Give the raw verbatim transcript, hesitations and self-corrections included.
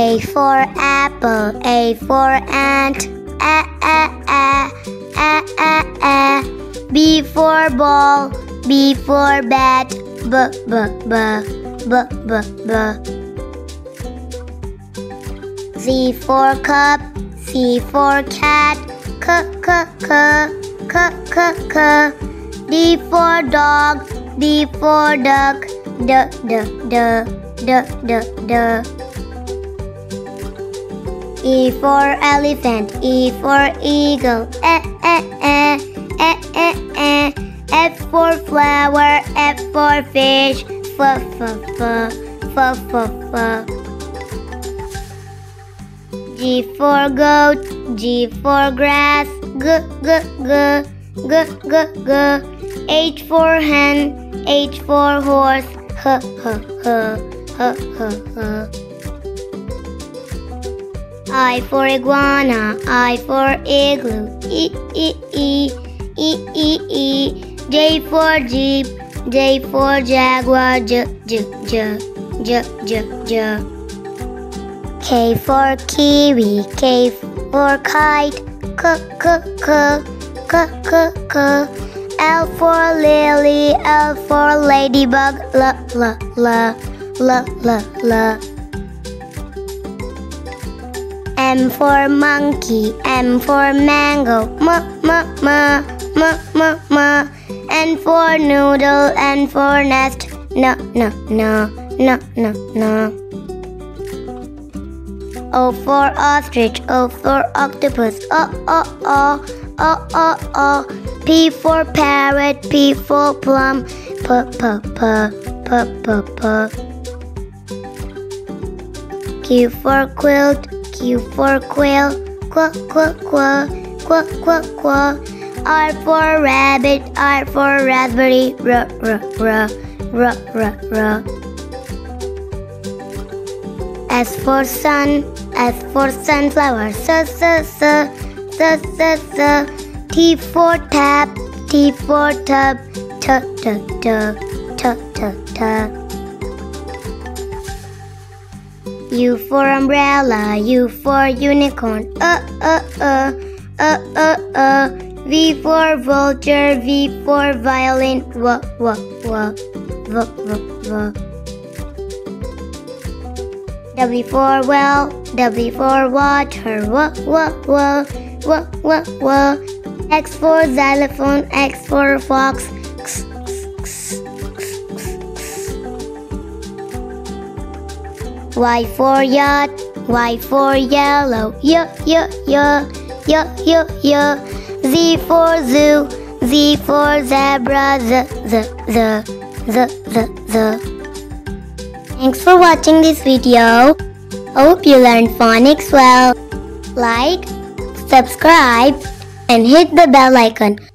A for apple, A for ant, A, A, A, A, A, A. B for ball, B for bat, B, B, B, B, B, B. C for cup, C for cat, C, C, C, C, C, C. D for dog, D for duck, D, D, D, D, D, D. E for elephant, E for eagle, E, E, E, E, E, E. F for flower, F for fish, F, F, F, F, F, F. G for goat, G for grass, G, G, G, G, G, G. H for hen, H for horse, H, H, H, H, H, H. I for iguana, I for igloo, E, E, E, E, E, E. J for jeep, J for jaguar, J, J, J, J, J, J. K for kiwi, K for kite, K, K, K, K, K, K. L for lily, L for ladybug, L, L, L, L, L, L. M for monkey, M for mango, M, M, M, M, M, M. N for noodle, N for nest, N, N, N, N, N, N. O for ostrich, O for octopus, O, O, O, O, O, O. P for parrot, P for plum, P, P, P, P, P, P. Q for quilt, Q for quail, Qu, Qu, Qu, Qu, Qu, Qu. R for rabbit, R for raspberry, R, R, R, R, R, R. S for sun, S for sunflower, S, S, S, S, S, S. T for tap, T for tub, T, T, T, T, T, T. U for umbrella, U for unicorn, uh, uh, uh, uh, uh, uh. V for vulture, V for violin, W, W, W, W, W, W. W for well, W for water, W, W, W, W, W, W. X for xylophone, X for fox, X, X, X. Y for yacht, Y for yellow, Y, Y, Y, Y, Y, Y. Z for zoo, Z for zebra, Z, Z, Z, Z, Z, Z. Thanks for watching this video. Hope you learned phonics well. Like, subscribe, and hit the bell icon